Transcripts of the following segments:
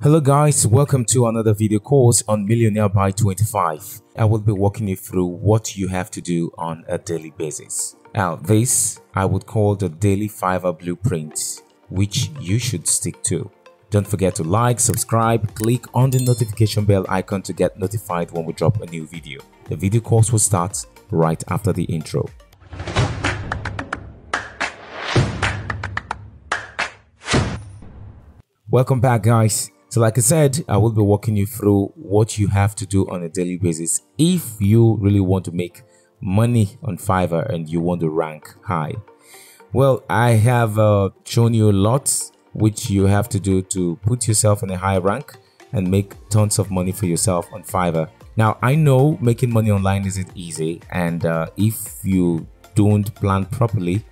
Hello guys, welcome to another video course on Millionaire by 25. I will be walking you through what you have to do on a daily basis. Now this I would call the daily Fiverr blueprint, which you should stick to. Don't forget to like, subscribe, click on the notification bell icon to get notified when we drop a new video. The video course will start right after the intro. Welcome back guys. So like I said, I will be walking you through what you have to do on a daily basis if you really want to make money on Fiverr and you want to rank high. Well, I have shown you a lot which you have to do to put yourself in a high rank and make tons of money for yourself on Fiverr. Now, I know making money online isn't easy, and if you don't plan properly,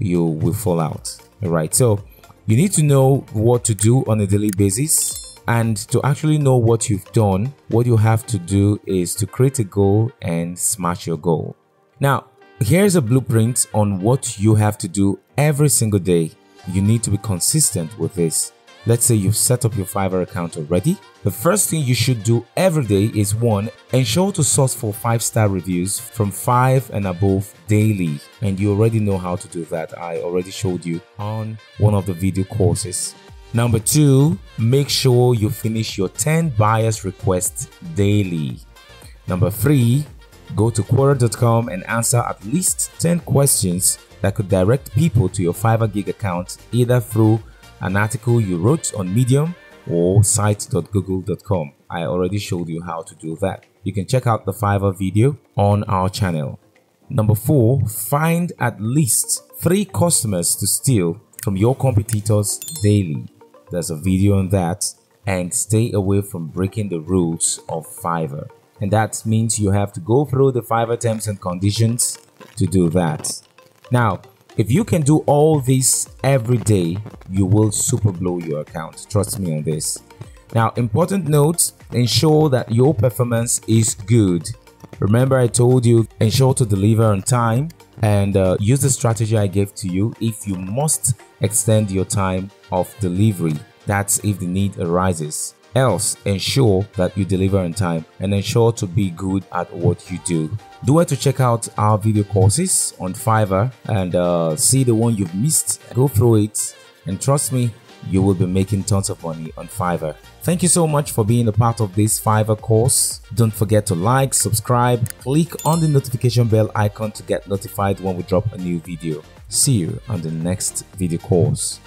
you will fall out. All right, so you need to know what to do on a daily basis, and to actually know what you've done, what you have to do is to create a goal and smash your goal. Now, here's a blueprint on what you have to do every single day. You need to be consistent with this. Let's say you've set up your Fiverr account already. The first thing you should do every day is 1. Ensure to source for 5-star reviews from 5 and above daily. And you already know how to do that. I already showed you on one of the video courses. Number 2, make sure you finish your 10 buyers requests daily. Number 3, go to Quora.com and answer at least 10 questions that could direct people to your Fiverr gig account, either through an article you wrote on Medium or sites.google.com. I already showed you how to do that. You can check out the Fiverr video on our channel. Number 4, find at least 3 customers to steal from your competitors daily. There's a video on that. And stay away from breaking the rules of Fiverr. And that means you have to go through the Fiverr terms and conditions to do that. Now, if you can do all this every day, you will super blow your account. Trust me on this. Now, important note, ensure that your performance is good. Remember I told you, ensure to deliver on time and use the strategy I gave to you if you must extend your time of delivery. That's if the need arises. Else, ensure that you deliver on time and ensure to be good at what you do. Do it to check out our video courses on Fiverr and see the one you've missed. Go through it and trust me, you will be making tons of money on Fiverr. Thank you so much for being a part of this Fiverr course. Don't forget to like, subscribe, click on the notification bell icon to get notified when we drop a new video. See you on the next video course.